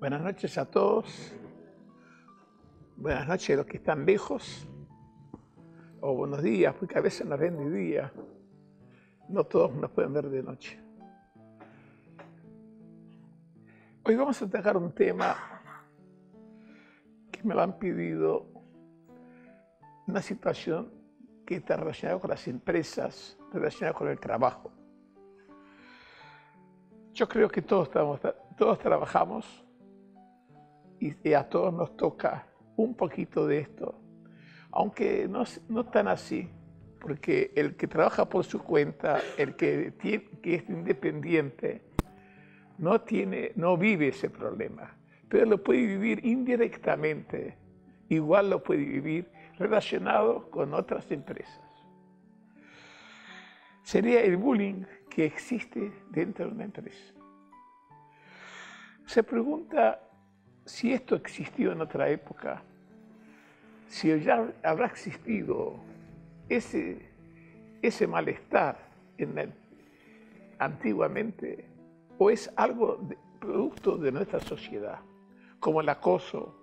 Buenas noches a todos. Buenas noches a los que están lejos. O buenos días, porque a veces nos ven de día. No todos nos pueden ver de noche. Hoy vamos a tratar un tema que me lo han pedido. Una situación que está relacionada con las empresas, relacionada con el trabajo. Yo creo que todos trabajamos. Y a todos nos toca un poquito de esto, aunque no tan así, porque el que trabaja por su cuenta, el que es independiente, no vive ese problema, pero lo puede vivir indirectamente, igual lo puede vivir relacionado con otras empresas. Sería el bullying que existe dentro de una empresa. Se pregunta si esto existió en otra época, si ya habrá existido ese malestar antiguamente, o es algo producto de nuestra sociedad, como el acoso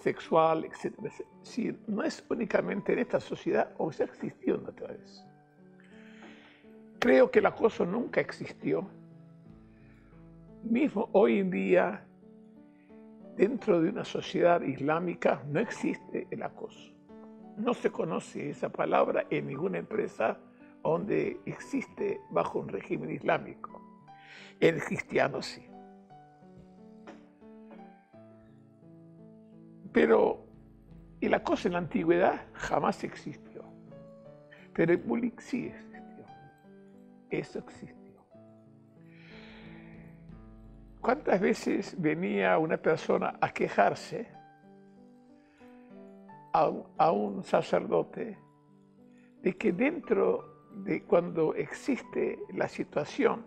sexual, etc. Si no es únicamente en esta sociedad, o ya existió en otra vez. Creo que el acoso nunca existió. Mismo hoy en día, dentro de una sociedad islámica no existe el acoso. No se conoce esa palabra en ninguna empresa donde existe bajo un régimen islámico. El cristiano sí. Pero el acoso en la antigüedad jamás existió. Pero el bullying sí existió. Eso existe. ¿Cuántas veces venía una persona a quejarse a un sacerdote de que dentro de cuando existe la situación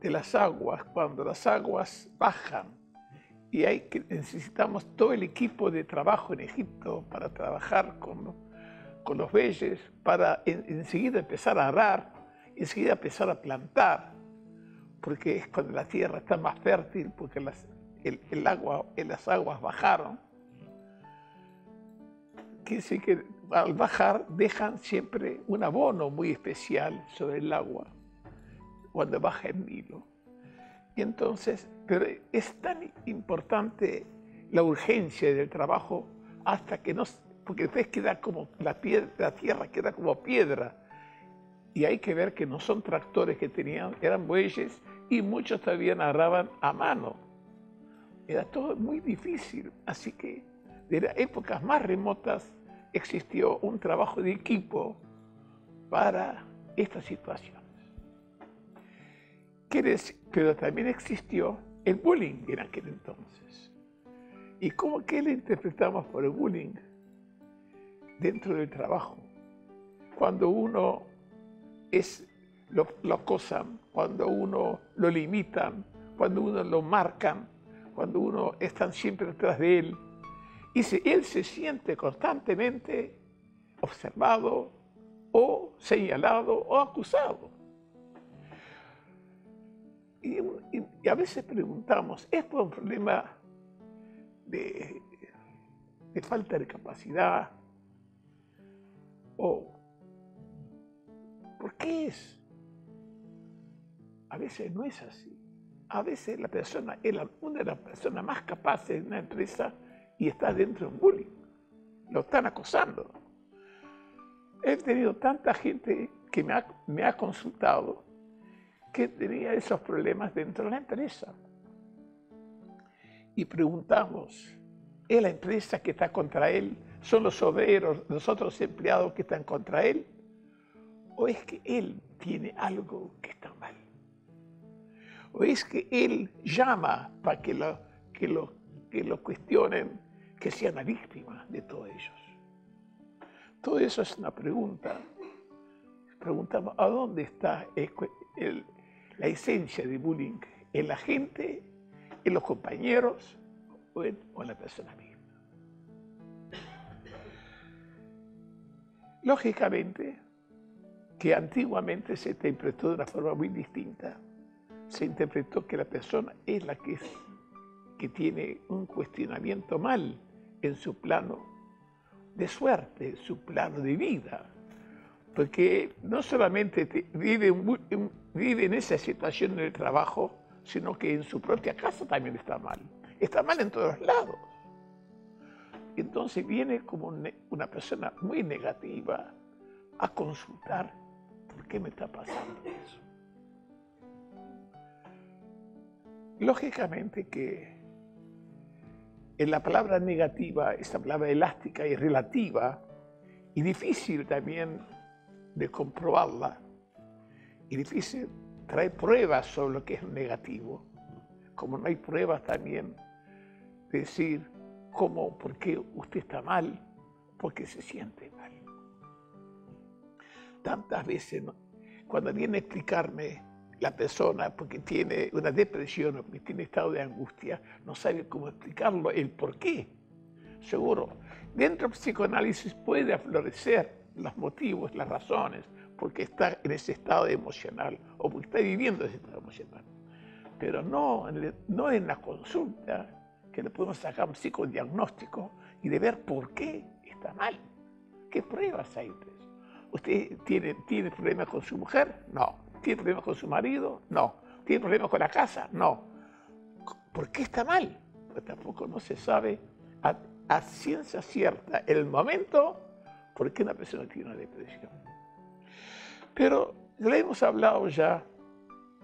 de las aguas, cuando las aguas bajan y necesitamos todo el equipo de trabajo en Egipto para trabajar con los bueyes, para enseguida empezar a arar, enseguida empezar a plantar? Porque es cuando la tierra está más fértil, porque las aguas bajaron. Quiere decir que al bajar dejan siempre un abono muy especial sobre el agua, cuando baja el Nilo. Y entonces, pero es tan importante la urgencia del trabajo hasta que no, porque después queda como la tierra queda como piedra. Y hay que ver que no son tractores que tenían, eran bueyes y muchos todavía narraban a mano. Era todo muy difícil, así que de las épocas más remotas existió un trabajo de equipo para estas situaciones. Pero también existió el bullying en aquel entonces. ¿Y qué le interpretamos por el bullying dentro del trabajo? Cuando uno lo acosan, cuando uno lo limitan, cuando uno lo marcan, cuando uno están siempre detrás de él. Y él se siente constantemente observado o señalado o acusado. Y a veces preguntamos, ¿esto es un problema de falta de capacidad? ¿O por qué es? A veces no es así. A veces la persona es una de las personas más capaces de una empresa y está dentro de un bullying. Lo están acosando. He tenido tanta gente que me ha consultado que tenía esos problemas dentro de la empresa. Y preguntamos, ¿es la empresa que está contra él? ¿Son los obreros, los otros empleados que están contra él? ¿O es que él tiene algo que está mal? ¿O es que él llama para que lo cuestionen, que sean la víctima de todos ellos? Todo eso es una pregunta. Preguntamos, ¿a dónde está la esencia de bullying? ¿En la gente, en los compañeros o en la persona misma? Lógicamente, que antiguamente se interpretó de una forma muy distinta. se interpretó que la persona es la que tiene un cuestionamiento mal en su plano de suerte, su plano de vida. Porque no solamente vive en esa situación del trabajo, sino que en su propia casa también está mal. Está mal en todos lados. Entonces viene como una persona muy negativa a consultar por qué me está pasando eso. Lógicamente que en la palabra negativa, esta palabra elástica y relativa, y difícil también de comprobarla, y difícil traer pruebas sobre lo que es negativo, como no hay pruebas también de decir cómo, por qué usted está mal, porque se siente mal. Tantas veces, ¿no?, cuando viene a explicarme la persona porque tiene una depresión o porque tiene estado de angustia, no sabe cómo explicarlo, el por qué. Seguro, dentro del psicoanálisis puede aflorecer los motivos, las razones, porque está en ese estado emocional o porque está viviendo ese estado emocional. Pero no en la consulta, que le podemos sacar un psicodiagnóstico y de ver por qué está mal. ¿Qué pruebas hay de eso? ¿Usted tiene problemas con su mujer? No. ¿Tiene problemas con su marido? No. ¿Tiene problemas con la casa? No. ¿Por qué está mal? Pues tampoco no se sabe a ciencia cierta en el momento por qué una persona tiene una depresión. Pero le hemos hablado ya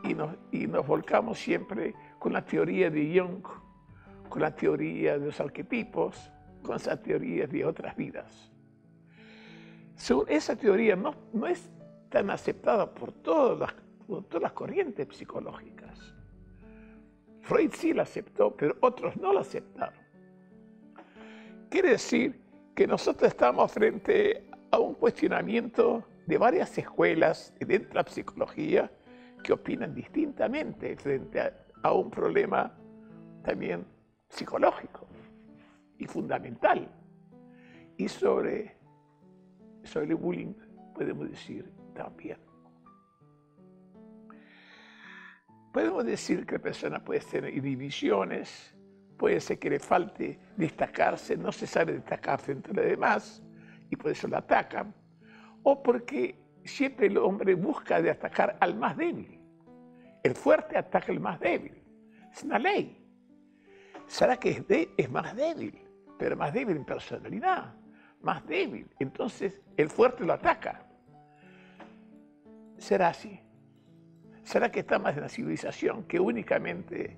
y nos volcamos siempre con la teoría de Jung, con la teoría de los arquetipos, con esas teorías de otras vidas. Según esa teoría no es tan aceptada por todas las corrientes psicológicas. Freud sí la aceptó, pero otros no la aceptaron. Quiere decir que nosotros estamos frente a un cuestionamiento de varias escuelas dentro de la psicología que opinan distintamente frente a un problema también psicológico y fundamental. Y sobre el bullying podemos decir también. Podemos decir que la persona puede tener divisiones, puede ser que le falte destacarse, no se sabe destacar frente a los demás y por eso la atacan, o porque siempre el hombre busca de atacar al más débil. El fuerte ataca al más débil. Es una ley. Será que es más débil, pero más débil en personalidad, más débil. Entonces el fuerte lo ataca. ¿Será así? ¿Será que está más en la civilización que únicamente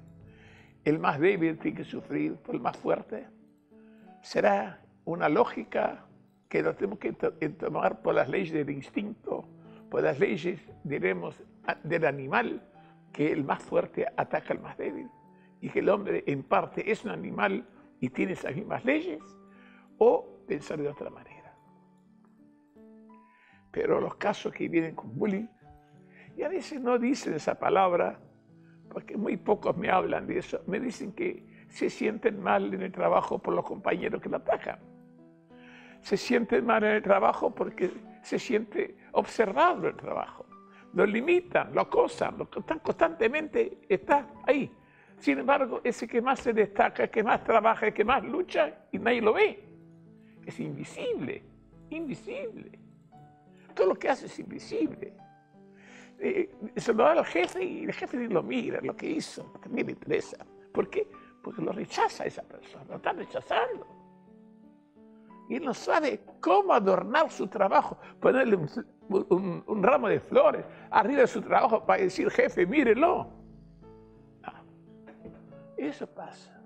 el más débil tiene que sufrir por el más fuerte? ¿Será una lógica que nos tenemos que tomar por las leyes del instinto, por las leyes, diremos, del animal, que el más fuerte ataca al más débil? Y que el hombre en parte es un animal y tiene esas mismas leyes, o pensar de otra manera. Pero los casos que vienen con bullying, y a veces no dicen esa palabra, porque muy pocos me hablan de eso, me dicen que se sienten mal en el trabajo por los compañeros que la atacan. Se sienten mal en el trabajo porque se siente observado el trabajo. Lo limitan, lo acosan, constantemente está ahí. Sin embargo, ese que más se destaca, que más trabaja, que más lucha, y nadie lo ve. Es invisible, invisible. Todo lo que hace es invisible. Se lo da al jefe y el jefe ni lo mira, lo que hizo, ni le interesa. ¿Por qué? Porque lo rechaza esa persona, lo están rechazando. Y él no sabe cómo adornar su trabajo, ponerle un ramo de flores arriba de su trabajo para decir, jefe, mírelo. Eso pasa.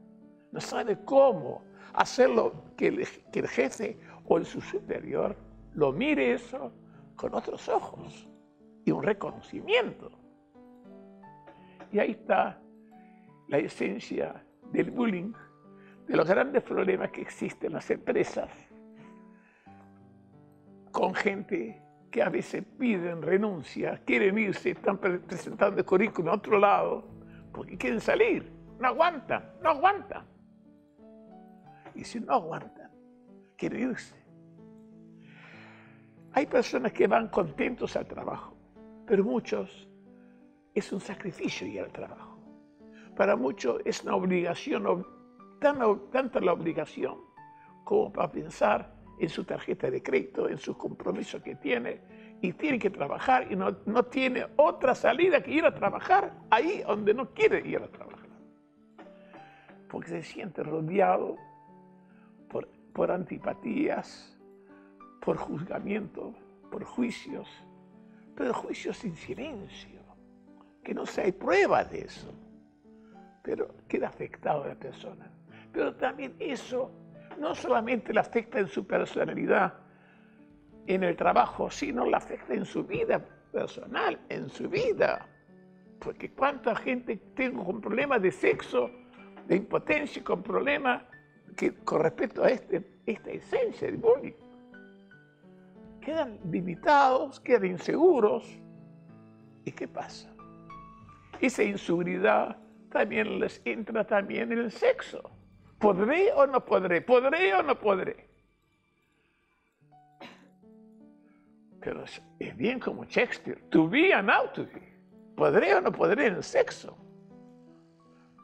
No sabe cómo hacerlo que el jefe o su superior lo mire eso con otros ojos y un reconocimiento. Y ahí está la esencia del bullying, de los grandes problemas que existen en las empresas, con gente que a veces piden renuncia, quieren irse, están presentando el currículum a otro lado porque quieren salir. No aguanta, no aguanta. Y si no aguanta, quiere irse. Hay personas que van contentos al trabajo, pero muchos es un sacrificio ir al trabajo. Para muchos es una obligación, tanta la obligación como para pensar en su tarjeta de crédito, en sus compromisos que tiene, y tiene que trabajar y no tiene otra salida que ir a trabajar ahí donde no quiere ir a trabajar. Porque se siente rodeado por antipatías, por juzgamiento, por juicios sin silencio, que no se hay pruebas de eso, pero queda afectado a la persona. Pero también eso no solamente la afecta en su personalidad, en el trabajo, sino la afecta en su vida personal, en su vida. Porque cuánta gente tengo con problemas de sexo, de impotencia, con problemas con respecto a esta esencia del bullying. Quedan limitados, quedan inseguros. ¿Y qué pasa? Esa inseguridad también les entra también en el sexo. ¿Podré o no podré? ¿Podré o no podré? Pero es bien como Shakespeare, to be and not to be. ¿Podré o no podré en el sexo?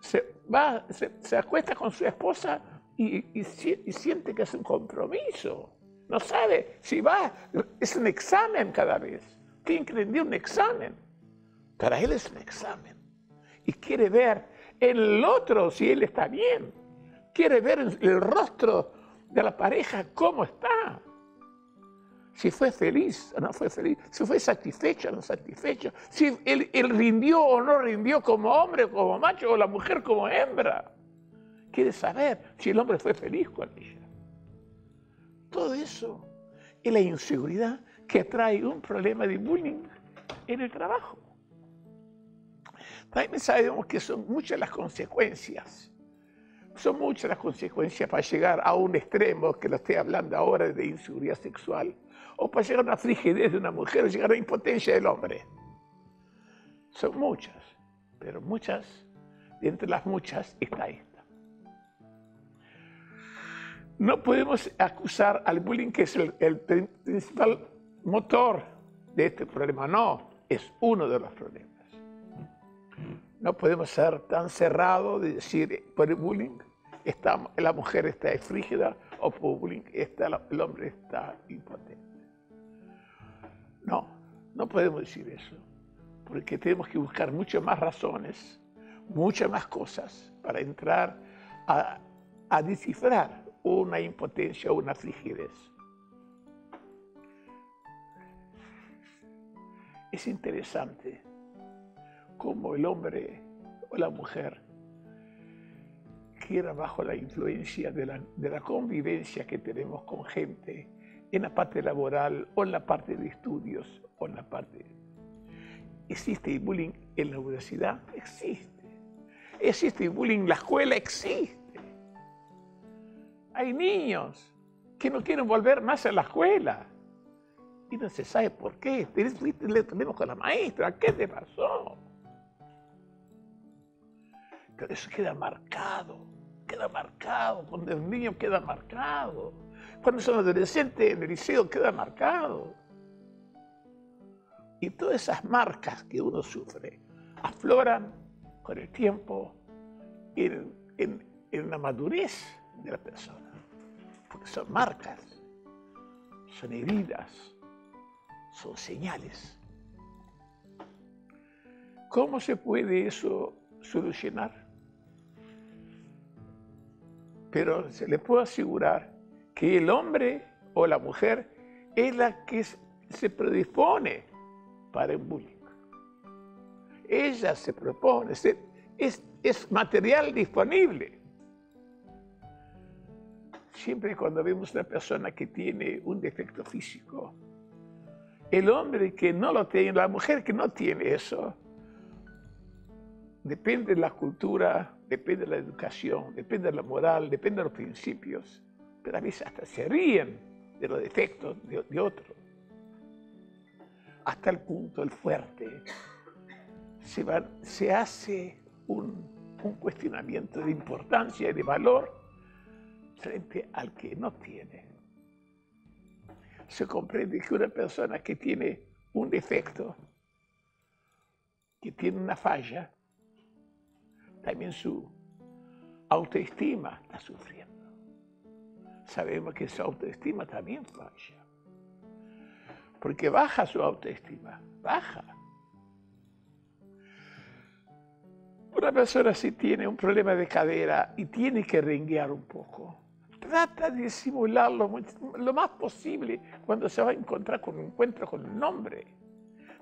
Se acuesta con su esposa y siente que es un compromiso. No sabe si va, es un examen cada vez. Tiene que rendir un examen. Para él es un examen. Y quiere ver en el otro si él está bien. Quiere ver el rostro de la pareja cómo está. Si fue feliz o no fue feliz. Si fue satisfecho o no satisfecho. Si él rindió o no rindió como hombre, como macho, o la mujer como hembra. Quiere saber si el hombre fue feliz con ella. Todo eso es la inseguridad que trae un problema de bullying en el trabajo. También sabemos que son muchas las consecuencias. Son muchas las consecuencias para llegar a un extremo, que lo estoy hablando ahora, de inseguridad sexual, o para llegar a una frigidez de una mujer, o llegar a la impotencia del hombre. Son muchas, pero muchas, y entre las muchas está esta. No podemos acusar al bullying, que es el principal motor de este problema. No, es uno de los problemas. No podemos ser tan cerrados de decir, por el bullying la mujer está frígida, o por el bullying el hombre está impotente. No, no podemos decir eso, porque tenemos que buscar muchas más razones, muchas más cosas para entrar a descifrar una impotencia o una frigidez. Es interesante cómo el hombre o la mujer, que era bajo la influencia de la convivencia que tenemos con gente en la parte laboral, o en la parte de estudios, o en la parte... Existe el bullying en la universidad, existe. Existe el bullying en la escuela, existe. Hay niños que no quieren volver más a la escuela. Y no se sabe por qué. Le tenemos con la maestra, ¿qué te pasó? Pero eso queda marcado, cuando es niño queda marcado, cuando son adolescentes en el liceo queda marcado. Y todas esas marcas que uno sufre afloran con el tiempo en la madurez de la persona, porque son marcas, son heridas, son señales. ¿Cómo se puede eso solucionar? Pero se le puede asegurar que el hombre o la mujer es la que se predispone para el bullying. Ella se propone, es material disponible. Siempre cuando vemos una persona que tiene un defecto físico, el hombre que no lo tiene, la mujer que no tiene eso, depende de la cultura, depende de la educación, depende de la moral, depende de los principios, pero a veces hasta se ríen de los defectos de otro. Hasta el punto, el fuerte, se hace un cuestionamiento de importancia y de valor frente al que no tiene. Se comprende que una persona que tiene un defecto que tiene una falla, también su autoestima está sufriendo. Sabemos que su autoestima también falla, porque baja su autoestima, baja. Una persona si tiene un problema de cadera y tiene que renguear un poco, trata de disimularlo lo más posible cuando se va a encontrar con un encuentro con un hombre.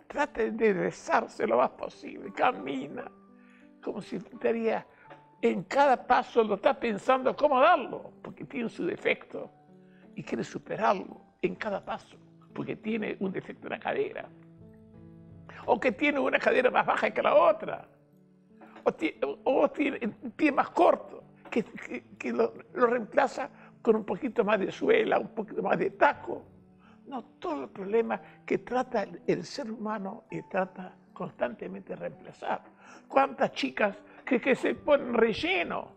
Trata de rezarse lo más posible, camina, como si estaría en cada paso, lo está pensando cómo darlo, porque tiene su defecto y quiere superarlo en cada paso, porque tiene un defecto en la cadera. O que tiene una cadera más baja que la otra, o tiene el pie más corto, que lo reemplaza con un poquito más de suela, un poquito más de taco. No, todos los problemas que trata el ser humano y trata constantemente de reemplazar. ¿Cuántas chicas que se ponen relleno?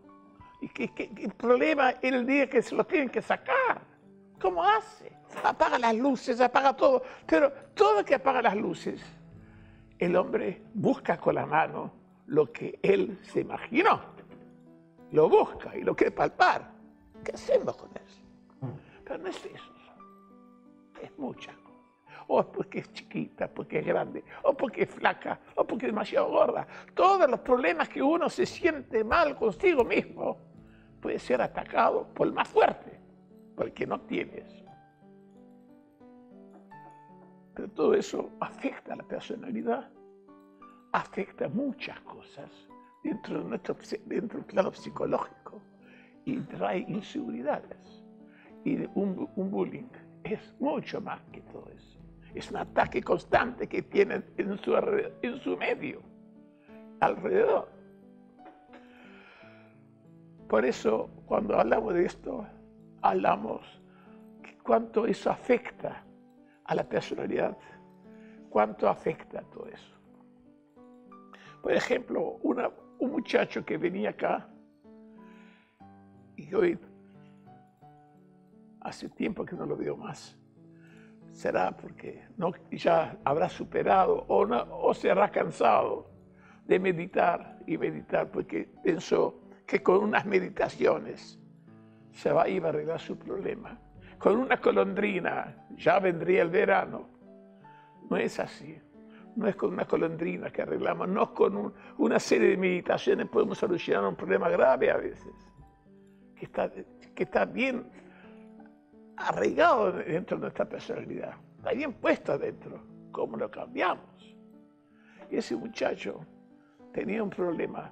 Y que el problema es el día que se lo tienen que sacar. ¿Cómo hace? Apaga las luces, apaga todo. Pero todo que apaga las luces, el hombre busca con la mano lo que él se imaginó. Lo busca y lo quiere palpar. ¿Qué hacemos con eso? Pero no es eso. Es muchas cosas. O es porque es chiquita, porque es grande, o porque es flaca, o porque es demasiado gorda. Todos los problemas que uno se siente mal consigo mismo puede ser atacado por el más fuerte, porque no tiene eso. Pero todo eso afecta a la personalidad, afecta muchas cosas dentro de dentro del plano psicológico y trae inseguridades y un bullying. Es mucho más que todo eso. Es un ataque constante que tiene en su medio, alrededor. Por eso, cuando hablamos de esto, hablamos cuánto eso afecta a la personalidad, cuánto afecta a todo eso. Por ejemplo, un muchacho que venía acá, y hoy hace tiempo que no lo veo más. Será porque no, ya habrá superado o se habrá cansado de meditar y meditar, porque pensó que con unas meditaciones se iba a arreglar su problema. Con una colondrina ya vendría el verano. No es así. No es con una colondrina que arreglamos, no es con una serie de meditaciones podemos solucionar un problema grave a veces, que está bien arraigado dentro de nuestra personalidad, está bien puesto adentro, ¿cómo lo cambiamos? Y ese muchacho tenía un problema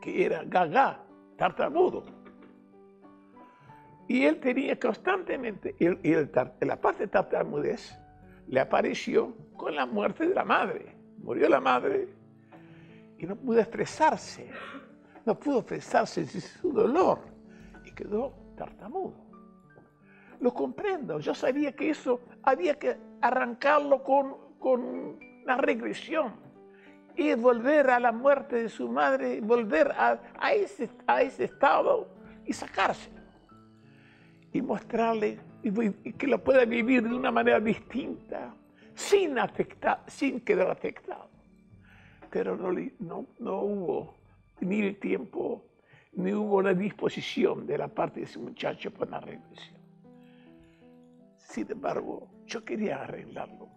que era gaga, tartamudo. Y él tenía constantemente, la parte de tartamudez le apareció con la muerte de la madre. Murió la madre y no pudo expresarse, de su dolor y quedó tartamudo. Lo comprendo, yo sabía que eso había que arrancarlo con una regresión y volver a la muerte de su madre, volver a ese estado y sacárselo y mostrarle y que lo pueda vivir de una manera distinta, sin quedar afectado. Pero no hubo ni el tiempo, ni hubo una disposición de la parte de ese muchacho para la regresión. Sin embargo, yo quería arreglarlo.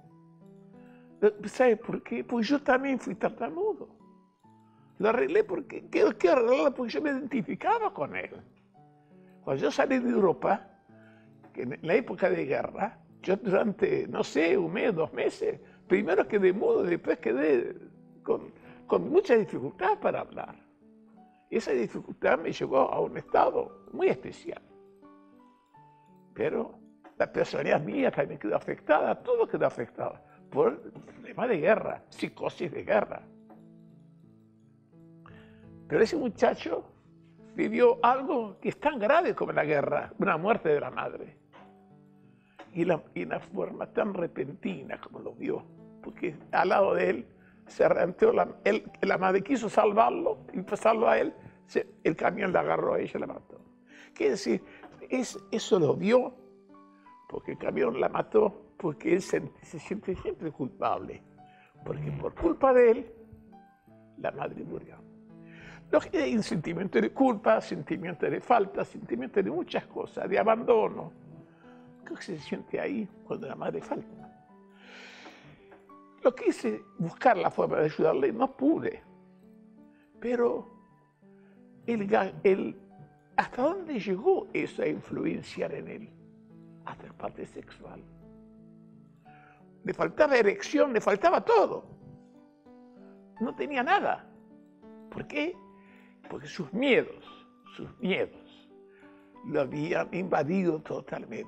¿Sabe por qué? Pues yo también fui tartamudo. Lo arreglé porque quiero arreglarlo porque yo me identificaba con él. Cuando yo salí de Europa, en la época de guerra, yo durante, no sé, un mes, 2 meses, primero quedé mudo, después quedé con mucha dificultad para hablar. Esa dificultad me llevó a un estado muy especial. Pero la personalidad mía también quedó afectada, todo quedó afectado por el problema de guerra, psicosis de guerra. Pero ese muchacho vivió algo que es tan grave como la guerra, una muerte de la madre. Y una forma tan repentina como lo vio, porque al lado de él, se arrancó la madre, quiso salvarlo y pasarlo a él, el camión la agarró a ella y la mató. Quiere decir, eso lo vio porque el camión la mató, porque él se siente siempre culpable porque por culpa de él, la madre murió. Hay un sentimiento de culpa, sentimiento de falta, sentimiento de muchas cosas, de abandono. ¿Qué se siente ahí cuando la madre falta? Lo que hice, buscar la forma de ayudarle, no pude. Pero ¿hasta dónde llegó eso a influenciar en él? Hasta la parte sexual. Le faltaba erección, le faltaba todo. No tenía nada. ¿Por qué? Porque sus miedos, lo habían invadido totalmente.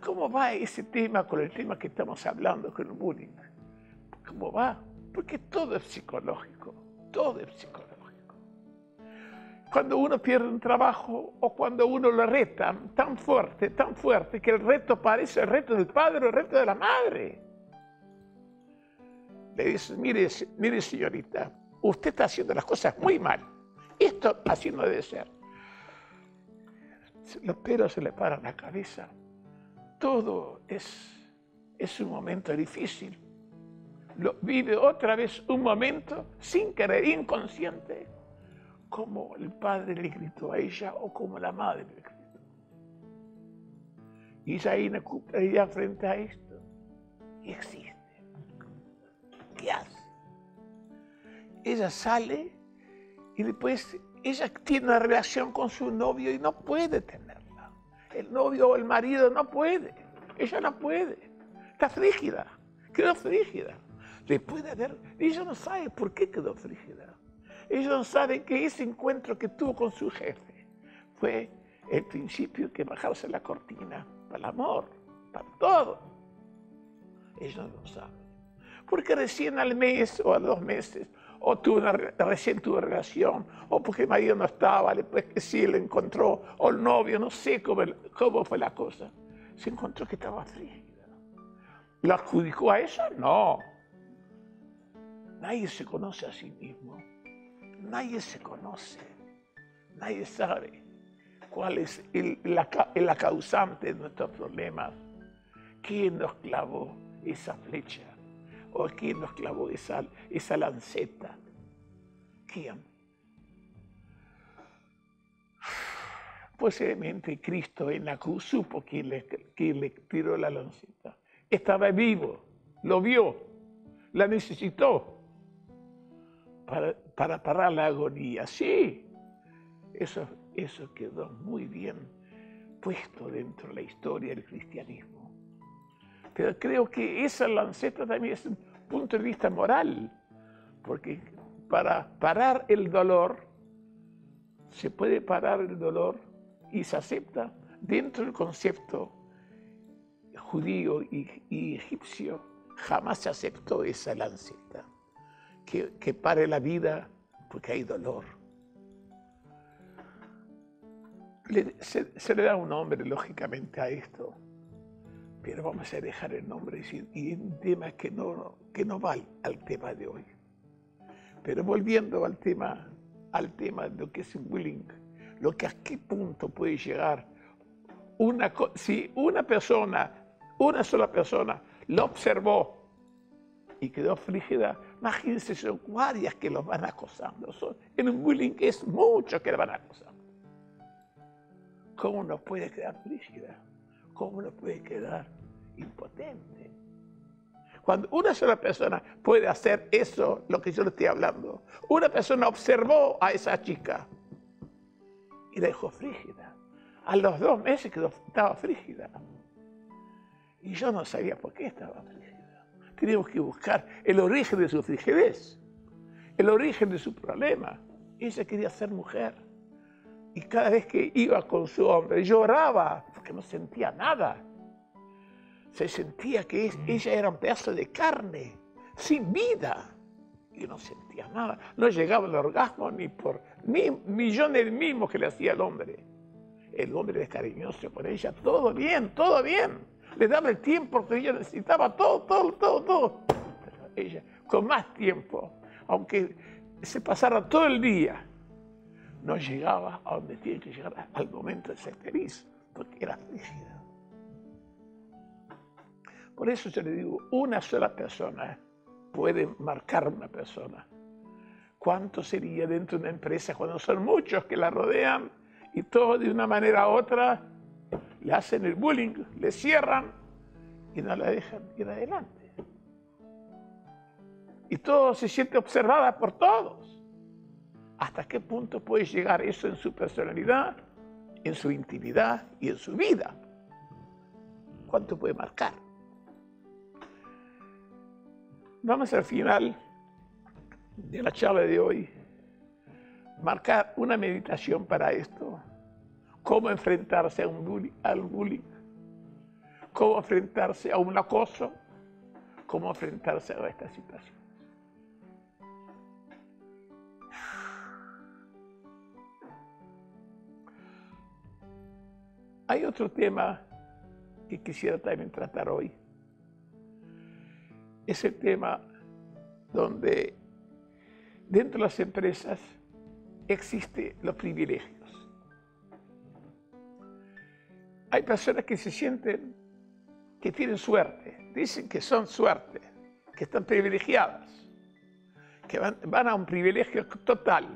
¿Cómo va ese tema con el tema que estamos hablando, con el bullying? ¿Cómo va? Porque todo es psicológico. Cuando uno pierde un trabajo o cuando uno lo retan tan fuerte, que el reto parece el reto del padre o el reto de la madre. Le dicen, mire señorita, usted está haciendo las cosas muy mal. Esto así no debe ser. Los pelos se le paran la cabeza. Todo es un momento difícil. Vive otra vez un momento, sin querer, inconsciente, como el padre le gritó a ella o como la madre le gritó. Y ella frente a esto, y existe. ¿Qué hace? Ella sale y después ella tiene una relación con su novio y no puede tenerla. El novio o el marido no puede. Ella no puede. Está frígida. Quedó frígida. Después de haber... Ella no sabe por qué quedó frígida. Ella no sabe que ese encuentro que tuvo con su jefe fue el principio que bajarse la cortina para el amor, para todo. Ella no lo sabe. Porque recién al mes o a 2 meses, o recién tuvo relación, o porque el marido no estaba, después que sí lo encontró, o el novio, no sé cómo fue la cosa. Se encontró que estaba frígida. ¿Lo adjudicó a eso? No. Nadie se conoce a sí mismo. Nadie se conoce. Nadie sabe cuál es la causante de nuestros problemas. ¿Quién nos clavó esa flecha? ¿O quién nos clavó esa lanceta? ¿Quién? Posiblemente Cristo en la cruz supo quién le tiró la lanceta. Estaba vivo, lo vio, la necesitó para parar la agonía. Sí, eso quedó muy bien puesto dentro de la historia del cristianismo. Pero creo que esa lanceta también es un punto de vista moral, porque para parar el dolor, se puede parar el dolor y se acepta dentro del concepto judío y egipcio, jamás se aceptó esa lanceta, que pare la vida porque hay dolor. Se le da un nombre, lógicamente, a esto. Pero vamos a dejar el nombre y un tema que no va al tema de hoy. Pero volviendo al tema de lo que es el bullying, a qué punto puede llegar si una sola persona, lo observó y quedó frígida, imagínense, son varias que lo van acosando. En un bullying es mucho que lo van acosando. ¿Cómo no puede quedar frígida? ¿Cómo no puede quedar impotente? Cuando una sola persona puede hacer eso, lo que yo le estoy hablando, una persona observó a esa chica y la dejó frígida. A los 2 meses estaba frígida. Y yo no sabía por qué estaba frígida. Teníamos que buscar el origen de su frigidez, el origen de su problema. Ella quería ser mujer. Y cada vez que iba con su hombre, lloraba, porque no sentía nada. Se sentía que ella era un pedazo de carne, sin vida, y no sentía nada. No llegaba al orgasmo ni por millones mimos que le hacía el hombre. El hombre era cariñoso con ella, todo bien. Le daba el tiempo que ella necesitaba, todo. Pero ella, con más tiempo, aunque se pasara todo el día, no llegaba a donde tiene que llegar al momento de ser feliz, porque era frígida. Por eso yo le digo, una sola persona puede marcar una persona. ¿Cuánto sería dentro de una empresa cuando son muchos que la rodean y todos de una manera u otra le hacen el bullying, le cierran y no la dejan ir adelante? Y todo se siente observada por todos. ¿Hasta qué punto puede llegar eso en su personalidad, en su intimidad y en su vida? ¿Cuánto puede marcar? Vamos al final de la charla de hoy, marcar una meditación para esto. Cómo enfrentarse a al bullying, cómo enfrentarse a un acoso, cómo enfrentarse a esta situación. Hay otro tema que quisiera también tratar hoy. Es el tema donde dentro de las empresas existen los privilegios. Hay personas que se sienten que tienen suerte, dicen que son suerte, que están privilegiadas, que van a un privilegio total.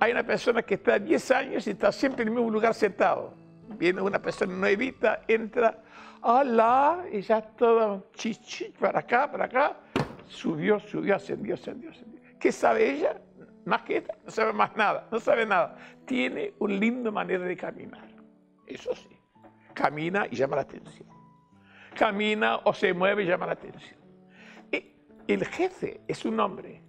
Hay una persona que está 10 años y está siempre en el mismo lugar sentado. Viene una persona nuevita, entra, ¡hola! Y ya todo chichi, para acá, subió, ascendió. ¿Qué sabe ella? Más que esta, no sabe más nada, no sabe nada. Tiene una linda manera de caminar, eso sí. Camina y llama la atención. Camina o se mueve y llama la atención. Y el jefe es un hombre,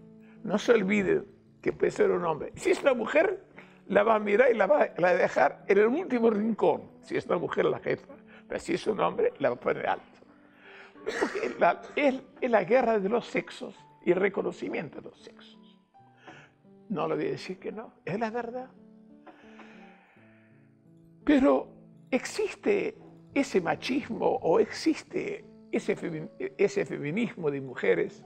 no se olviden que puede ser un hombre. Si es una mujer, la va a mirar y la va a dejar en el último rincón. Si es una mujer, la jefa. Pero si es un hombre, la va a poner alto. Es la guerra de los sexos y el reconocimiento de los sexos. No le voy a decir que no, es la verdad. Pero existe ese machismo o existe ese feminismo de mujeres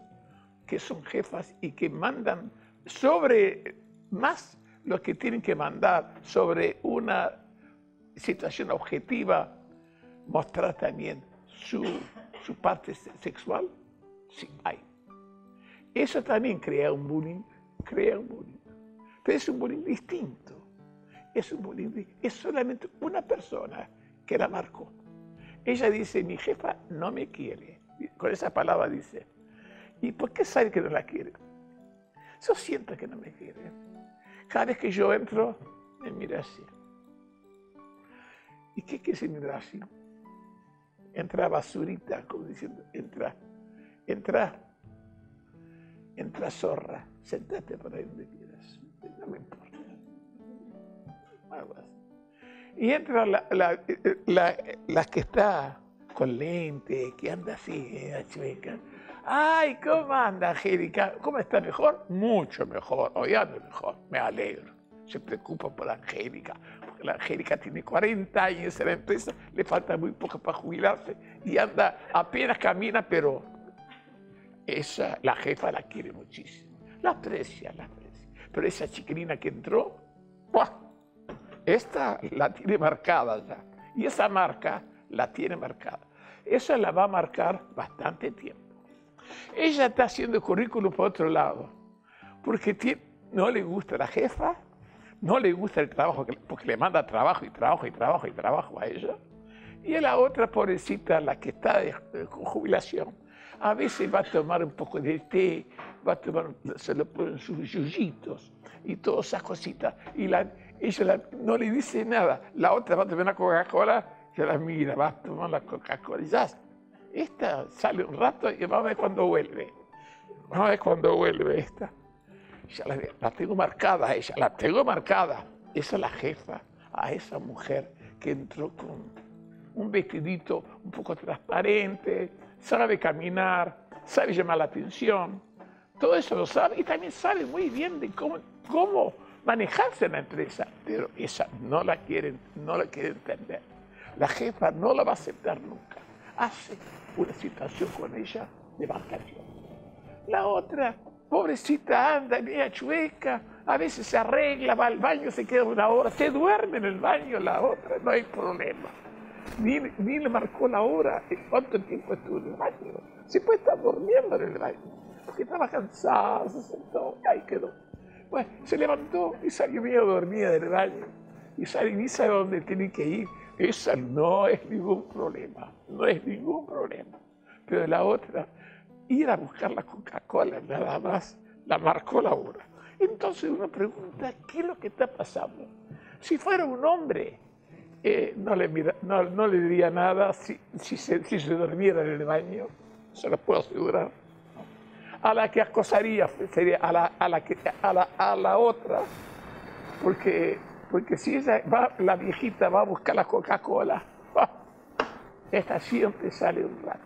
que son jefas y que mandan sobre más los que tienen que mandar sobre una situación objetiva, mostrar también su parte sexual, sí hay. Eso también crea un bullying. Pero es un bullying distinto. Es solamente una persona que la marcó. Ella dice, mi jefa no me quiere. Con esa palabra dice, ¿y por qué sabe que no la quiere? Yo siento que no me quiere. Cada vez que yo entro, me mira así. ¿Y qué quiere decir mirar así? Entra basurita, como diciendo, entra zorra, sentate por ahí donde quieras, no me importa. Y entra la que está con lente, que anda así, la chueca. ¡Ay, cómo anda, Angélica! ¿Cómo está? ¿Mejor? Mucho mejor, hoy ando mejor, me alegro. Se preocupa por Angélica, porque la Angélica tiene 40 años en la empresa, le falta muy poco para jubilarse y anda, apenas camina, pero esa, la jefa la quiere muchísimo, la aprecia. Pero esa chiquilina que entró, ¡buah! Esta la tiene marcada ya, y esa marca la tiene marcada. Esa la va a marcar bastante tiempo. Ella está haciendo currículum por otro lado, porque no le gusta la jefa, no le gusta el trabajo, porque le manda trabajo a ella. Y a la otra pobrecita, la que está con jubilación, a veces va a tomar un poco de té, se le ponen sus yuyitos y todas esas cositas. Y no le dice nada. La otra va a tomar una Coca-Cola, se la mira, va a tomar la Coca-Cola y ya. Esta sale un rato y vamos a ver cuando vuelve. Esta. Ya la tengo marcada, ella, la tengo marcada. Esa es la jefa, a esa mujer que entró con un vestidito un poco transparente, sabe caminar, sabe llamar la atención. Todo eso lo sabe y también sabe muy bien de cómo manejarse en la empresa. Pero esa no la quiere entender. La jefa no la va a aceptar nunca. Hace una situación con ella de marcación. La otra, pobrecita, anda media chueca, a veces se arregla, va al baño, se queda una hora, se duerme en el baño la otra, no hay problema. ni le marcó la hora y cuánto tiempo estuvo en el baño. Se puede estar durmiendo en el baño, porque estaba cansada, se sentó y ahí quedó. Bueno, se levantó y salió medio dormida del baño. Y salió y sabe dónde tiene que ir. Esa no es ningún problema, no es ningún problema. Pero la otra, ir a buscar la Coca-Cola, nada más, la marcó la hora. Entonces uno pregunta, ¿qué es lo que está pasando? Si fuera un hombre, no le diría nada si se durmiera en el baño, se lo puedo asegurar. A la que acosaría sería a la otra, porque si ella va, la viejita va a buscar la Coca-Cola, esta siempre sale un rato,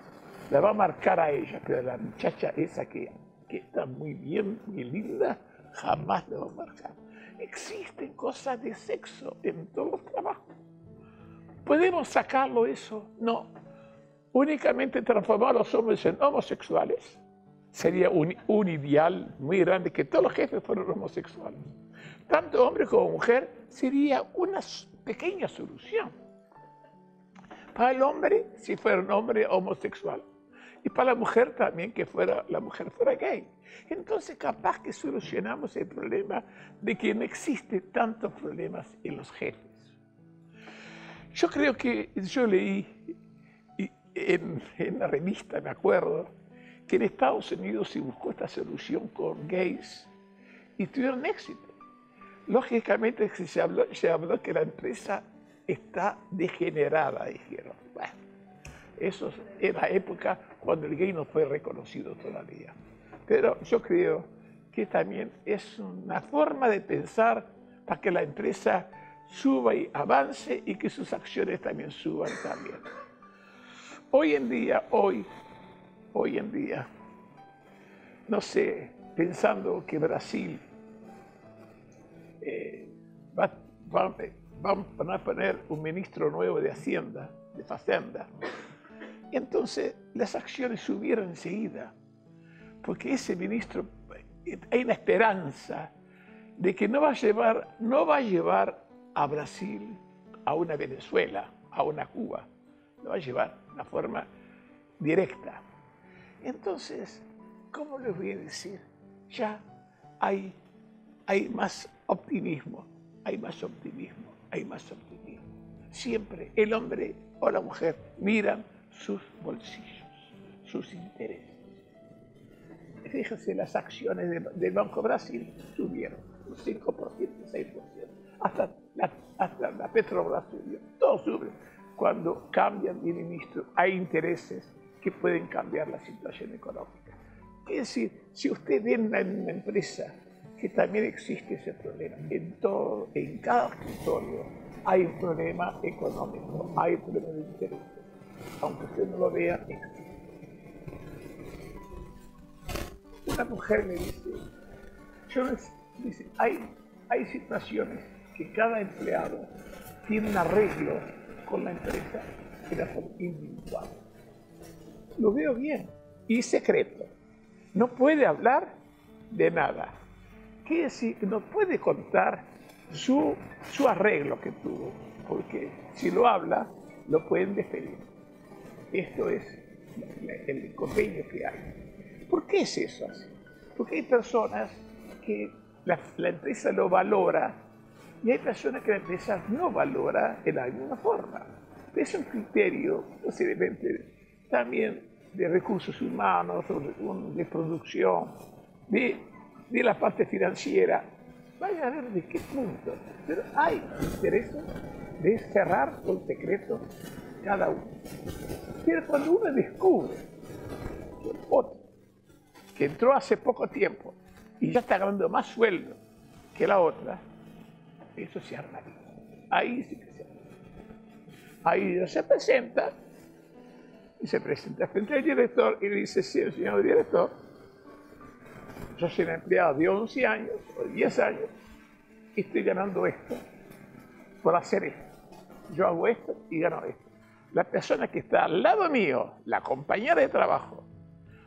la va a marcar a ella, pero la muchacha esa que está muy bien, muy linda, jamás la va a marcar. Existen cosas de sexo en todos los trabajos. ¿Podemos sacarlo eso? No. Únicamente transformar a los hombres en homosexuales sería un ideal muy grande, que todos los jefes fueran homosexuales. Tanto hombre como mujer sería una pequeña solución. Para el hombre, si fuera un hombre homosexual. Y para la mujer también, que fuera, la mujer fuera gay. Entonces, capaz que solucionamos el problema de que no existen tantos problemas en los jefes. Yo creo que yo leí en la revista, me acuerdo, que en Estados Unidos se buscó esta solución con gays y tuvieron éxito. Lógicamente se habló que la empresa está degenerada, dijeron. Bueno, eso era época cuando el gay no fue reconocido todavía. Pero yo creo que también es una forma de pensar para que la empresa suba y avance y que sus acciones también suban también. Hoy en día, no sé, pensando que Brasil van a poner un ministro nuevo de Hacienda, y entonces las acciones subieron enseguida, porque ese ministro, hay una esperanza de que no va a llevar a Brasil a una Venezuela, a una Cuba, lo va a llevar de una forma directa. Entonces, ¿cómo les voy a decir? Ya hay más optimismo, Siempre el hombre o la mujer miran sus bolsillos, sus intereses. Fíjense, las acciones del Banco Brasil subieron un 5%, 6%. Hasta la Petrobras subió. Todo sube. Cuando cambian de ministro, hay intereses que pueden cambiar la situación económica. Es decir, si usted ve en una empresa que también existe ese problema, en cada escritorio hay un problema económico, hay un problema de interés. Aunque usted no lo vea, existe. Una mujer me dice, hay situaciones que cada empleado tiene un arreglo con la empresa que la son individual. Lo veo bien y secreto. No puede hablar de nada. Quiere decir que no puede contar su arreglo que tuvo, porque si lo habla, lo pueden despedir. Esto es el convenio que hay. ¿Por qué es eso así? Porque hay personas que la empresa lo valora y hay personas que la empresa no valora en alguna forma. Es un criterio, posiblemente, también de recursos humanos, de producción, de la parte financiera. Vaya a ver de qué punto. Pero hay interés de cerrar con secreto cada uno. Pero cuando uno descubre que el otro, que entró hace poco tiempo y ya está ganando más sueldo que la otra, eso se arma. Ahí sí que se arma. Ahí ya se presenta y se presenta frente al director y le dice, sí, señor director, yo soy una empleada de 11 años o 10 años y estoy ganando esto por hacer esto. Yo hago esto y gano esto. La persona que está al lado mío, la compañera de trabajo,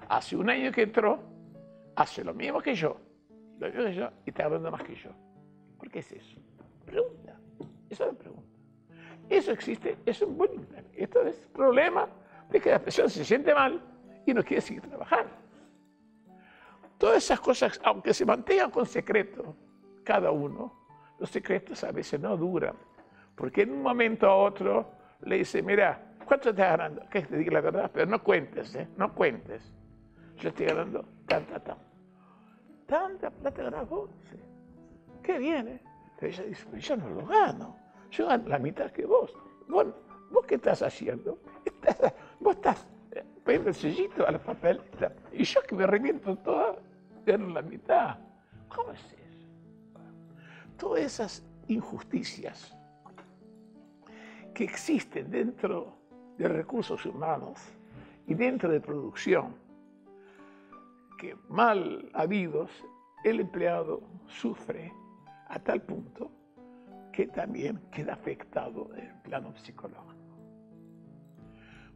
hace un año que entró, hace lo mismo que yo y está ganando más que yo. ¿Por qué es eso? Pregunta. Eso es la pregunta. Eso existe, eso es un buen ignorante. Esto es problema de que la persona se siente mal y no quiere seguir trabajando. Todas esas cosas, aunque se mantengan con secreto cada uno, los secretos a veces no duran. Porque en un momento a otro le dice, mira, ¿cuánto estás ganando? Que te diga la verdad, pero no cuentes, no cuentes. Yo estoy ganando tanta plata ganas vos. ¿Sí? ¿Qué viene? Pero ella dice, pero yo no lo gano. Yo gano la mitad que vos. Bueno, ¿vos qué estás haciendo? Vos estás poniendo el sellito a la papeleta. Y yo que me reviento toda, gano la mitad. ¿Cómo es eso? Todas esas injusticias que existen dentro de recursos humanos y dentro de producción, que mal habidos, el empleado sufre a tal punto que también queda afectado en el plano psicológico.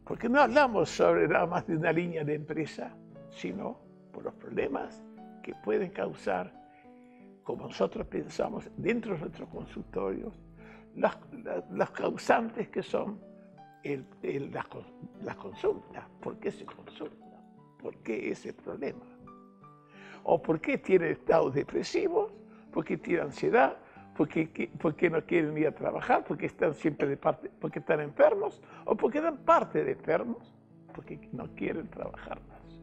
Porque no hablamos sobre nada más de una línea de empresa, sino por los problemas que pueden causar, como nosotros pensamos, dentro de nuestros consultorios, las causantes que son las consultas. ¿Por qué se consulta? ¿Por qué ese problema? ¿O por qué tiene estados depresivos? ¿Por qué tiene ansiedad? ¿Por qué no quieren ir a trabajar? ¿Por qué están siempre porque están enfermos? ¿O por qué dan parte de enfermos? Porque no quieren trabajar más.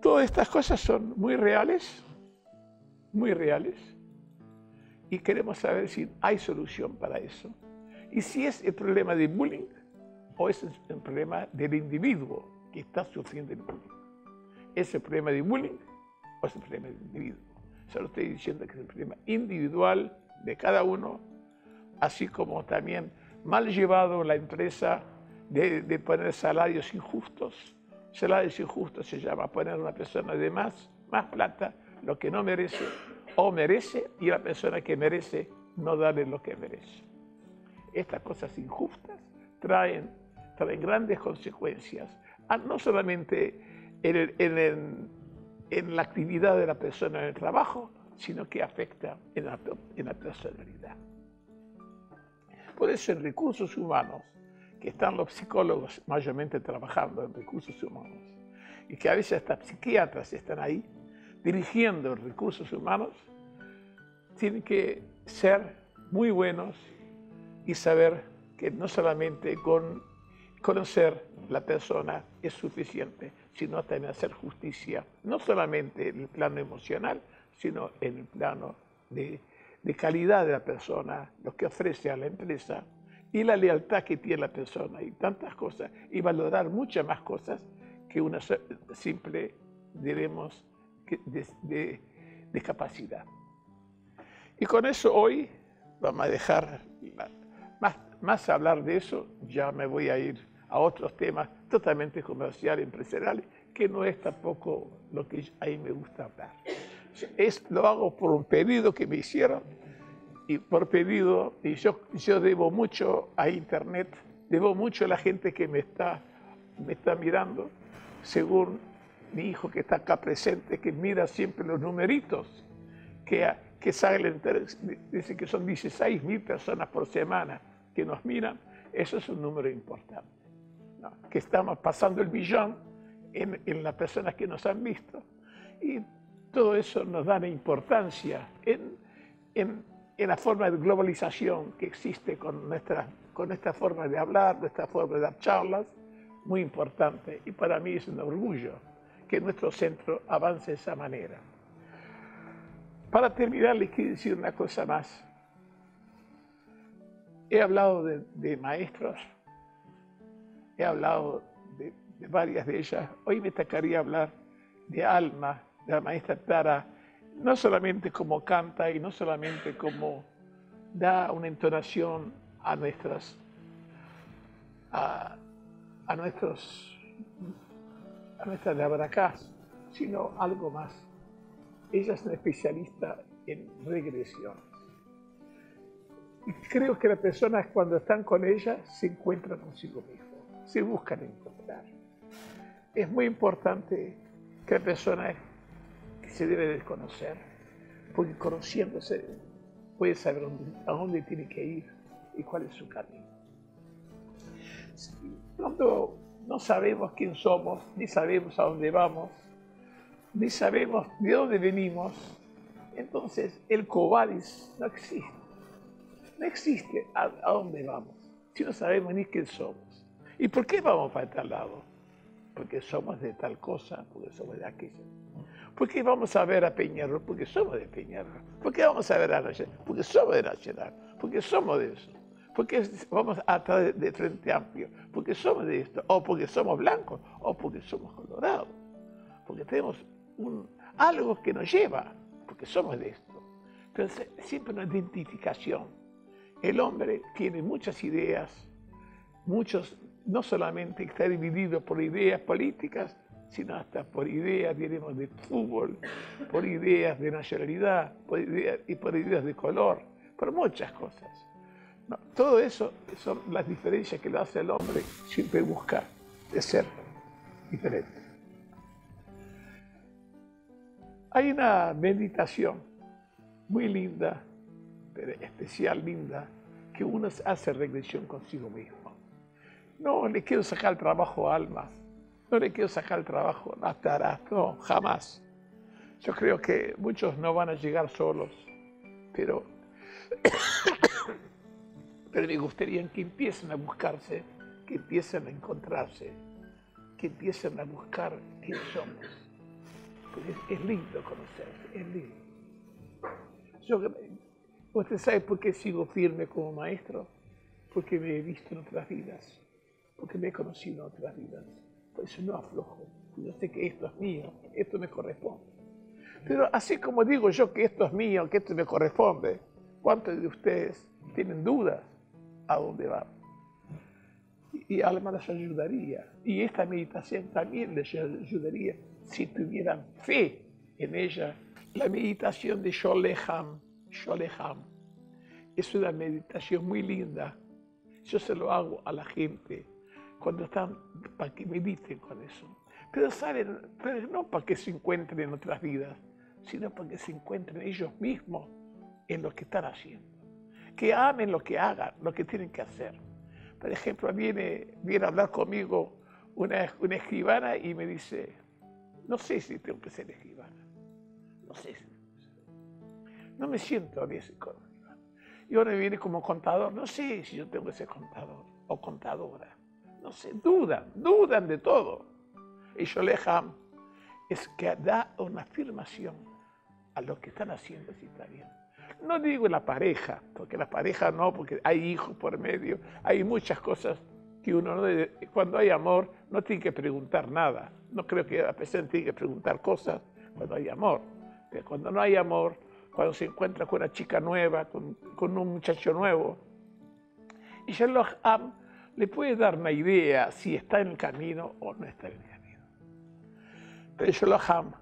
Todas estas cosas son muy reales, muy reales. Y queremos saber si hay solución para eso. Y si es el problema del bullying o es el problema del individuo que está sufriendo el bullying. ¿Es el problema del bullying o es el problema del individuo? Solo estoy diciendo que es el problema individual de cada uno, así como también mal llevado la empresa de poner salarios injustos. Salarios injustos se llama poner a una persona de más plata, lo que no merece, o merece, y la persona que merece no darle lo que merece. Estas cosas injustas traen grandes consecuencias, no solamente en la actividad de la persona en el trabajo, sino que afecta en la personalidad. Por eso en recursos humanos, que están los psicólogos mayormente trabajando en recursos humanos, y que a veces hasta psiquiatras están ahí, dirigiendo recursos humanos, tienen que ser muy buenos y saber que no solamente con conocer la persona es suficiente, sino también hacer justicia, no solamente en el plano emocional, sino en el plano de calidad de la persona, lo que ofrece a la empresa y la lealtad que tiene la persona y tantas cosas, y valorar muchas más cosas que una simple, diremos, de capacidad. Y con eso hoy vamos a dejar más hablar de eso. Ya me voy a ir a otros temas totalmente comerciales, empresariales, que no es tampoco lo que ahí me gusta hablar. Lo hago por un pedido que me hicieron, y por pedido, y yo debo mucho a Internet, debo mucho a la gente que me está mirando, según mi hijo que está acá presente, que mira siempre los numeritos, que salen, dice que son 16.000 personas por semana que nos miran. Eso es un número importante, ¿no? Que estamos pasando el billón en las personas que nos han visto. Y todo eso nos da importancia en la forma de globalización que existe con esta forma de hablar, nuestra forma de dar charlas, muy importante. Y para mí es un orgullo que nuestro centro avance de esa manera. Para terminar, les quiero decir una cosa más. He hablado de maestros, he hablado de varias de ellas. Hoy me tocaría hablar de Alma, de la maestra Tara, no solamente como canta y no solamente como da una entonación a nuestras de abaracás, sino algo más. Ella es una especialista en regresiones. Y creo que las personas cuando están con ella se encuentran consigo mismo, se buscan encontrar. Es muy importante que la persona se debe desconocer, porque conociéndose puede saber a dónde tiene que ir y cuál es su camino. Pronto no sabemos quién somos, ni sabemos a dónde vamos, ni sabemos de dónde venimos. Entonces el cobadis no existe. No existe a dónde vamos, si no sabemos ni quién somos. ¿Y por qué vamos para tal lado? Porque somos de tal cosa, porque somos de aquella. ¿Por qué vamos a ver a Peñarol? Porque somos de Peñarol. ¿Por qué vamos a ver a Nacional? Porque somos de Nacional. Porque somos de eso. ¿Por qué vamos atrás de Frente Amplio? Porque somos de esto. O porque somos blancos, o porque somos colorados. Porque tenemos algo que nos lleva, porque somos de esto. Entonces, siempre una identificación. El hombre tiene muchas ideas, muchos, no solamente está dividido por ideas políticas, sino hasta por ideas, diremos, de fútbol, por ideas de nacionalidad, por ideas de color, por muchas cosas. No, todo eso son las diferencias que lo hace el hombre siempre buscar, de ser diferente. Hay una meditación muy linda, pero especial linda, que uno hace regresión consigo mismo. No le quiero sacar el trabajo a Alma. No le quiero sacar el trabajo a Tara, no, jamás. Yo creo que muchos no van a llegar solos, pero me gustaría que empiecen a buscarse, que empiecen a encontrarse, que empiecen a buscar quién somos. Porque es lindo conocerse, es lindo. ¿Usted sabe por qué sigo firme como maestro? Porque me he visto en otras vidas, porque me he conocido en otras vidas. Por eso no aflojo. Yo sé que esto es mío, esto me corresponde. Pero así como digo yo que esto es mío, que esto me corresponde, ¿cuántos de ustedes tienen dudas a dónde van? Y Alma les ayudaría. Y esta meditación también les ayudaría si tuvieran fe en ella. La meditación de Yoleham es una meditación muy linda. Yo se lo hago a la gente cuando están, para que mediten con eso. Pero saben, pero no para que se encuentren en otras vidas, sino para que se encuentren ellos mismos en lo que están haciendo. Que amen lo que hagan, lo que tienen que hacer. Por ejemplo, viene a hablar conmigo una escribana y me dice, no sé si tengo que ser escribana, no sé si tengo que ser. No me siento a veces con escribana. Y ahora viene como contador, no sé si yo tengo que ser contador o contadora. No sé, dudan de todo. Y Yoleham es que da una afirmación a lo que están haciendo si está bien. No digo la pareja, porque la pareja no, porque hay hijos por medio, hay muchas cosas que uno no debe, cuando hay amor no tiene que preguntar nada. No creo que la persona tiene que preguntar cosas cuando hay amor. Pero cuando no hay amor, cuando se encuentra con una chica nueva, con un muchacho nuevo, y Yoleham le puede dar una idea si está en el camino o no está en el camino. Pero Yoleham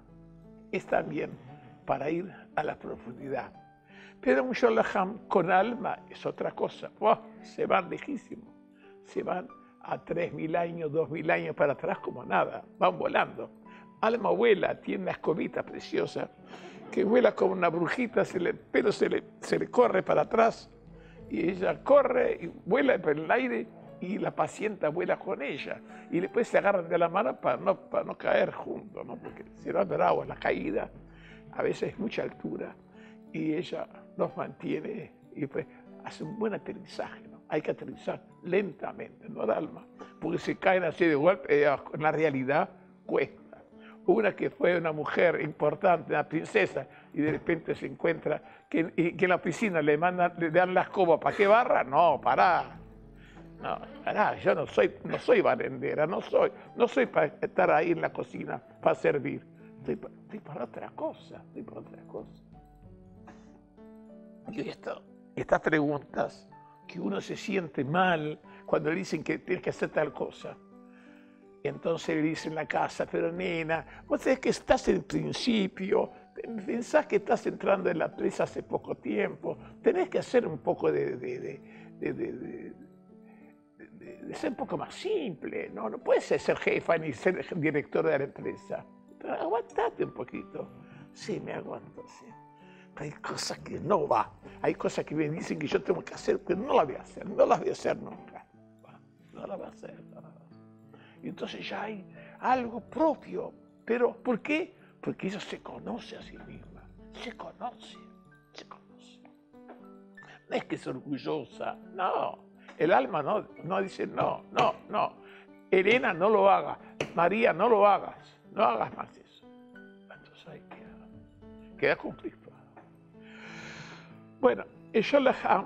es también para ir a la profundidad. Pero un Yoleham con Alma es otra cosa. ¡Wow! Se van lejísimos. Se van a 3000 años, 2000 años para atrás como nada. Van volando. Alma vuela, tiene una escobita preciosa que vuela como una brujita, pero se le corre para atrás. Y ella corre y vuela por el aire, y la paciente vuela con ella, y después se agarran de la mano para no caer juntos, ¿no? Porque si no es bravo la caída, a veces es mucha altura, y ella nos mantiene, y pues hace un buen aterrizaje, ¿no? Hay que aterrizar lentamente, ¿no, Alma? Porque si caen así de golpe, en la realidad cuesta. Una que fue una mujer importante, una princesa, y de repente se encuentra que en la piscina le dan la escoba, ¿para qué barra? No, pará. No, yo no soy barrendera, no soy para estar ahí en la cocina, para servir. Estoy para otra cosa, estoy para otra cosa. Y estas preguntas, que uno se siente mal cuando le dicen que tienes que hacer tal cosa. Entonces le dicen en la casa, pero nena, vos sabés que estás en principio, pensás que estás entrando en la presa hace poco tiempo, tenés que hacer un poco de ser un poco más simple, ¿no? No puedes ser jefa ni ser directora de la empresa. Pero aguantate un poquito. Sí, me aguanto, sí. hay cosas que no va, hay cosas que me dicen que yo tengo que hacer, que no las voy a hacer, no las voy a hacer nunca. No las voy a hacer, no las voy a hacer. Y entonces ya hay algo propio. ¿Pero por qué? Porque ella se conoce a sí misma, se conoce. No es que es orgullosa, no. El alma no dice no. Elena, no lo hagas. María, no lo hagas. No hagas más eso. Entonces ahí queda conflicto. Bueno, el Yoleham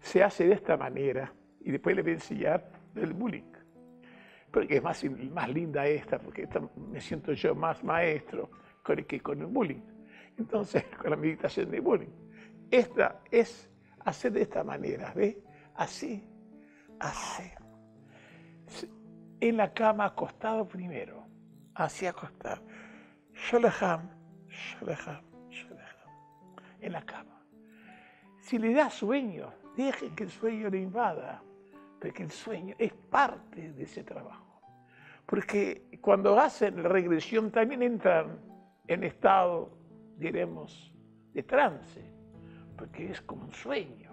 se hace de esta manera y después le voy a enseñar el bullying. Porque es más linda esta, porque esta me siento yo más maestro que con el bullying. Entonces, con la meditación de bullying. Esta es hacer de esta manera, ¿ves? Así. En la cama, acostado primero. Así acostado. Yoleham. En la cama. Si le da sueño, deje que el sueño le invada. Porque el sueño es parte de ese trabajo. Porque cuando hacen la regresión también entran en estado, diremos, de trance. Porque es como un sueño.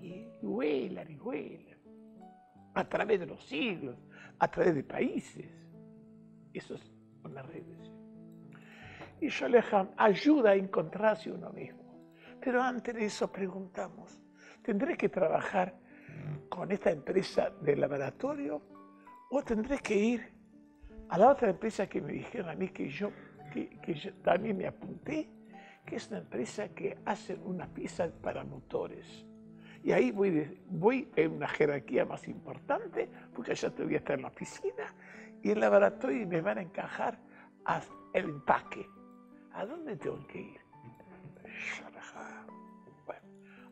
Y vuelan. A través de los siglos, a través de países. Eso es una regresión. Y Yoleham ayuda a encontrarse uno mismo. Pero antes de eso preguntamos, ¿tendré que trabajar con esta empresa de laboratorio o tendré que ir a la otra empresa que me dijeron a mí que yo también me apunté, que es una empresa que hace unas piezas para motores? Y ahí voy en una jerarquía más importante, porque allá te voy a estar en la oficina y el laboratorio me van a encajar hasta el empaque. ¿A dónde tengo que ir? Bueno,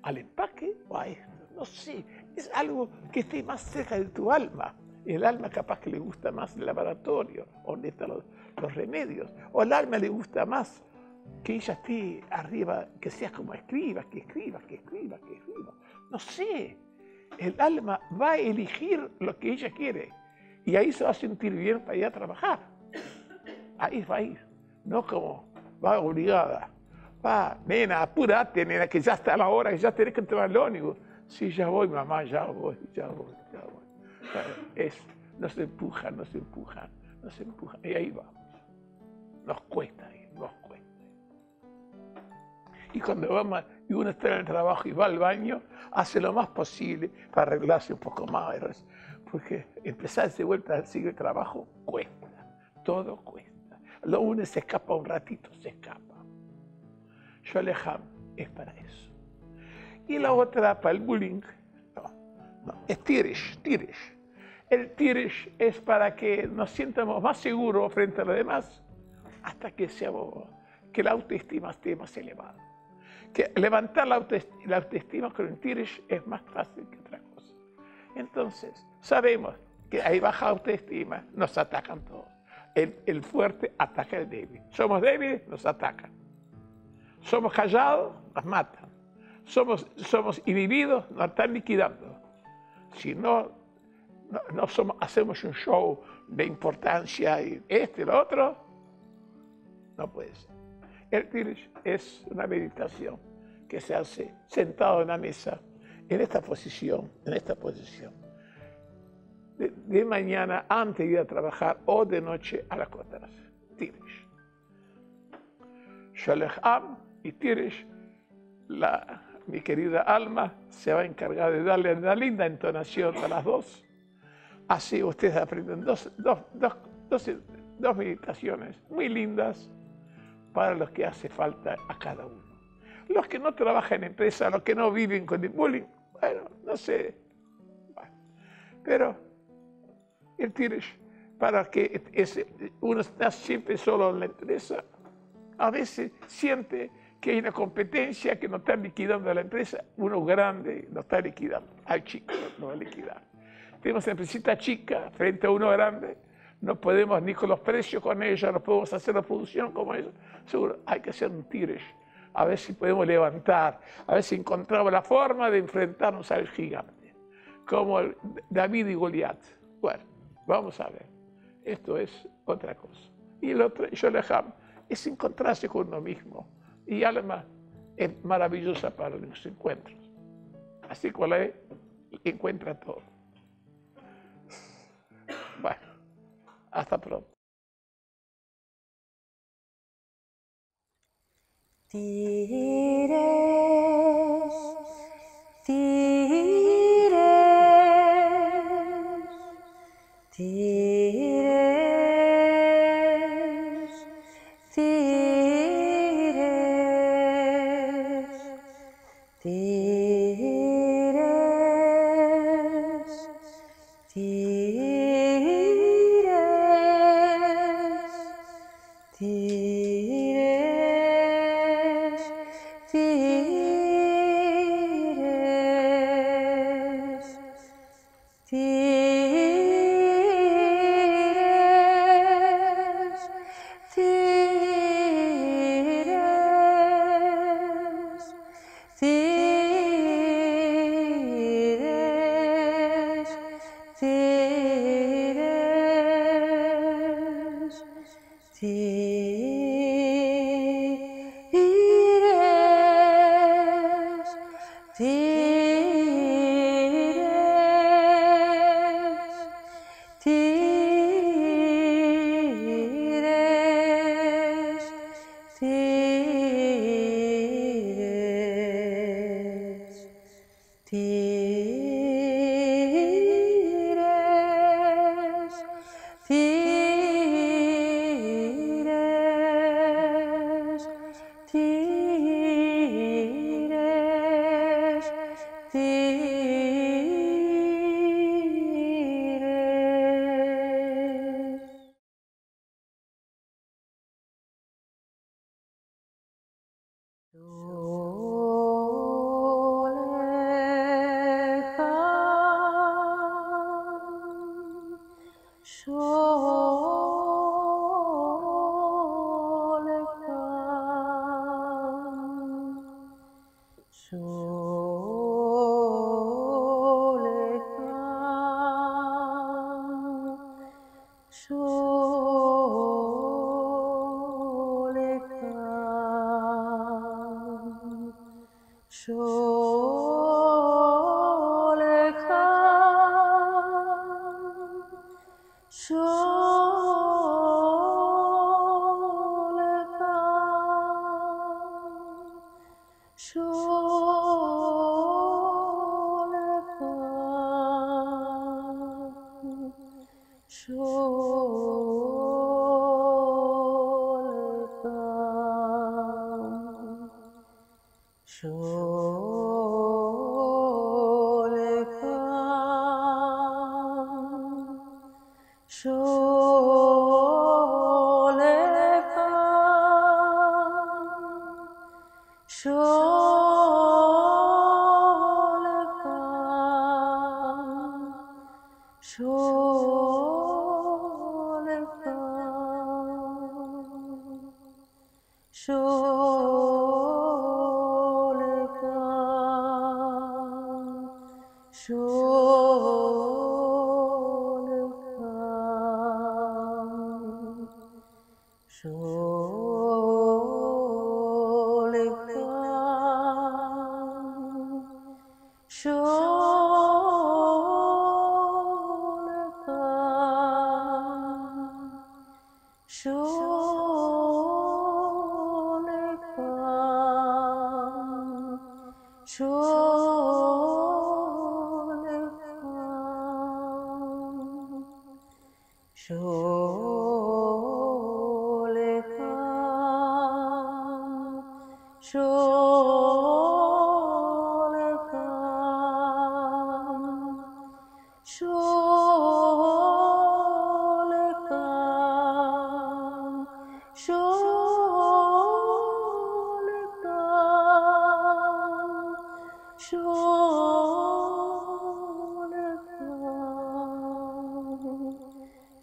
¿al empaque o a esto? No sé, es algo que esté más cerca de tu alma. El alma capaz que le gusta más el laboratorio, o donde están los remedios, o el alma le gusta más que ella esté arriba, que seas como escriba. No sé, el alma va a elegir lo que ella quiere y ahí se va a sentir bien para ir a trabajar. Ahí va a ir, no como va obligada. Va, nena, apúrate, nena, que ya está la hora, que ya tenés que entrar al ónibus. Sí, ya voy, mamá, ya voy. Nos empujan. Y ahí vamos. Nos cuesta. Y cuando vamos, y uno está en el trabajo y va al baño, hace lo más posible para arreglarse un poco más. Porque empezar de vuelta al siglo de trabajo cuesta. Todo cuesta. Lo uno se escapa un ratito, Yoleham es para eso. Y la otra, para el bullying, es Tirish. El Tirish es para que nos sientamos más seguros frente a los demás hasta que la autoestima esté más elevada. Que levantar la autoestima con el Tirish es más fácil que otra cosa. Entonces, sabemos que hay baja autoestima, nos atacan todos. El fuerte ataca al débil. Somos débiles, nos atacan. Somos callados, nos matan. Somos inhibidos, nos están liquidando. Si hacemos un show de importancia y y lo otro, no puede ser. El Tirish es una meditación que se hace sentado en la mesa, en esta posición. De mañana antes de ir a trabajar o de noche al acostarse. Tirish. Yoleham y Tirish, mi querida Alma se va a encargar de darle una linda entonación a las dos. Así ustedes aprenden dos meditaciones muy lindas para los que hace falta a cada uno. Los que no trabajan en empresa, los que no viven con el bullying, bueno, no sé. Bueno, pero el Tirish, para que uno está siempre solo en la empresa, a veces siente que hay una competencia, que nos están liquidando a la empresa, uno grande nos está liquidando, al chico nos va a liquidar. Tenemos una empresita chica frente a uno grande, no podemos ni con los precios con ella, no podemos hacer la producción como ella. Seguro, hay que hacer un Tirish, a ver si podemos levantar, a ver si encontramos la forma de enfrentarnos al gigante, como David y Goliat. Bueno, vamos a ver, esto es otra cosa. Y el otro, Yoleham, es encontrarse con uno mismo. Y Alma es maravillosa para los encuentros. Así cual es, encuentra todo. Bueno, hasta pronto. Tirish, Tirish, Tirish, Tirish, Tirish, Tirish, Tirish.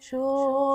Sure.